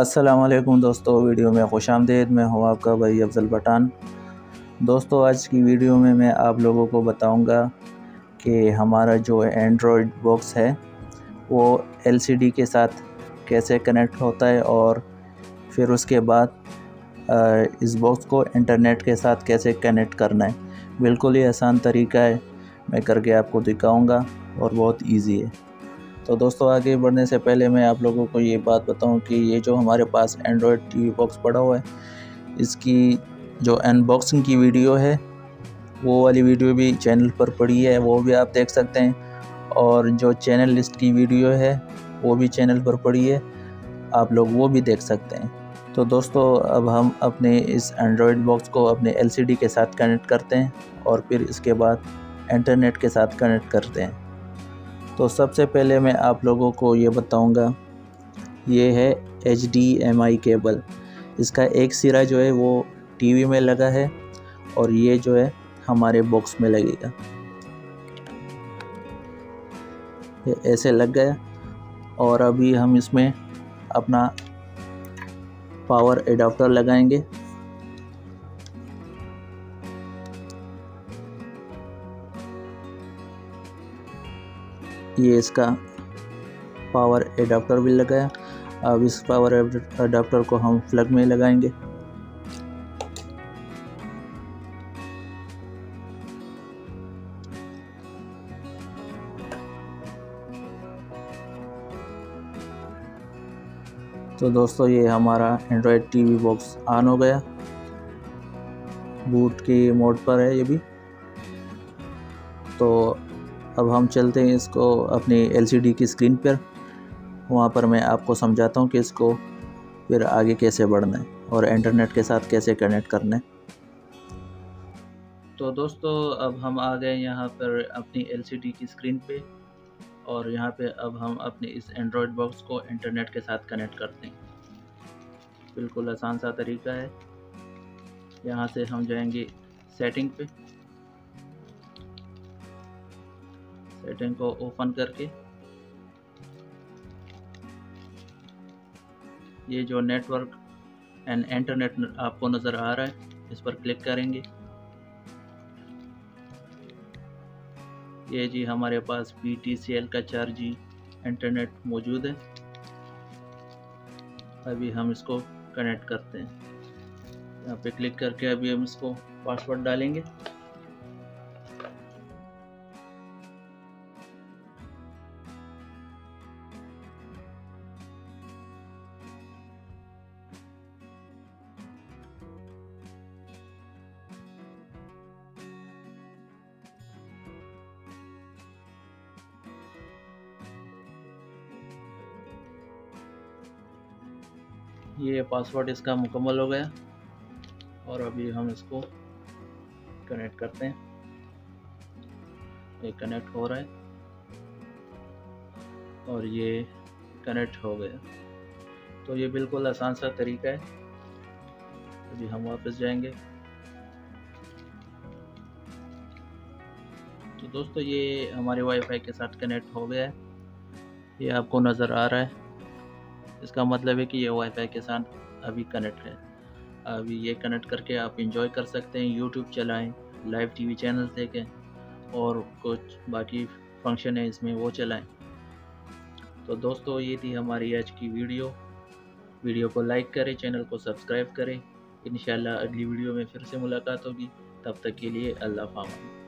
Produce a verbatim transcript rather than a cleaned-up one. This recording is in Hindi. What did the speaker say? अस्सलामुअलैकुम दोस्तों, वीडियो में खुशामदीद। मैं हूँ आपका भाई अफजल पठान। दोस्तों, आज की वीडियो में मैं आप लोगों को बताऊंगा कि हमारा जो एंड्रॉयड बॉक्स है वो एलसीडी के साथ कैसे कनेक्ट होता है और फिर उसके बाद इस बॉक्स को इंटरनेट के साथ कैसे कनेक्ट करना है। बिल्कुल ही आसान तरीका है, मैं करके आपको दिखाऊँगा और बहुत ईजी है। तो दोस्तों, आगे बढ़ने से पहले मैं आप लोगों को ये बात बताऊं कि ये जो हमारे पास एंड्रॉयड टीवी बॉक्स पड़ा हुआ है, इसकी जो अनबॉक्सिंग की वीडियो है वो वाली वीडियो भी चैनल पर पड़ी है, वो भी आप देख सकते हैं। और जो चैनल लिस्ट की वीडियो है वो भी चैनल पर पड़ी है, आप लोग वो भी देख सकते हैं। तो दोस्तों, अब हम अपने इस एंड्रॉयड बॉक्स को अपने एल सी डी के साथ कनेक्ट करते हैं और फिर इसके बाद इंटरनेट के साथ कनेक्ट करते हैं। तो सबसे पहले मैं आप लोगों को ये बताऊंगा, ये है H D M I cable. इसका एक सिरा जो है वो टीवी में लगा है और ये जो है हमारे बॉक्स में लगेगा। ये ऐसे लग गया और अभी हम इसमें अपना पावर एडाप्टर लगाएंगे। ये इसका पावर एडाप्टर भी लगाया। अब इस पावर एडाप्टर को हम प्लग में लगाएंगे। तो दोस्तों, ये हमारा एंड्रॉयड टीवी बॉक्स ऑन हो गया। बूट के मोड पर है ये भी। तो अब हम चलते हैं इसको अपनी एलसीडी की स्क्रीन पर, वहाँ पर मैं आपको समझाता हूँ कि इसको फिर आगे कैसे बढ़ना है और इंटरनेट के साथ कैसे कनेक्ट करना है। तो दोस्तों, अब हम आ गए यहाँ पर अपनी एलसीडी की स्क्रीन पे और यहाँ पे अब हम अपने इस एंड्रॉयड बॉक्स को इंटरनेट के साथ कनेक्ट करते हैं। बिल्कुल आसान सा तरीका है। यहाँ से हम जाएंगे सेटिंग पे, सेटिंग को ओपन करके ये जो नेटवर्क एंड इंटरनेट आपको नज़र आ रहा है इस पर क्लिक करेंगे। ये जी हमारे पास पी टी सी एल का चार जी इंटरनेट मौजूद है। अभी हम इसको कनेक्ट करते हैं। यहाँ पे क्लिक करके अभी हम इसको पासवर्ड डालेंगे। ये पासवर्ड इसका मुकम्मल हो गया और अभी हम इसको कनेक्ट करते हैं। ये कनेक्ट हो रहा है और ये कनेक्ट हो गया। तो ये बिल्कुल आसान सा तरीका है। अभी हम वापस जाएंगे। तो दोस्तों, ये हमारे वाईफाई के साथ कनेक्ट हो गया है। ये आपको नज़र आ रहा है, इसका मतलब है कि ये वाईफाई के साथ अभी कनेक्ट है। अभी ये कनेक्ट करके आप एंजॉय कर सकते हैं, यूट्यूब चलाएं, लाइव टीवी चैनल देखें और कुछ बाकी फंक्शन है इसमें वो चलाएं। तो दोस्तों, ये थी हमारी आज की वीडियो। वीडियो को लाइक करें, चैनल को सब्सक्राइब करें। इंशाल्लाह अगली वीडियो में फिर से मुलाकात होगी। तब तक के लिए अल्लाह हाफ़िज़।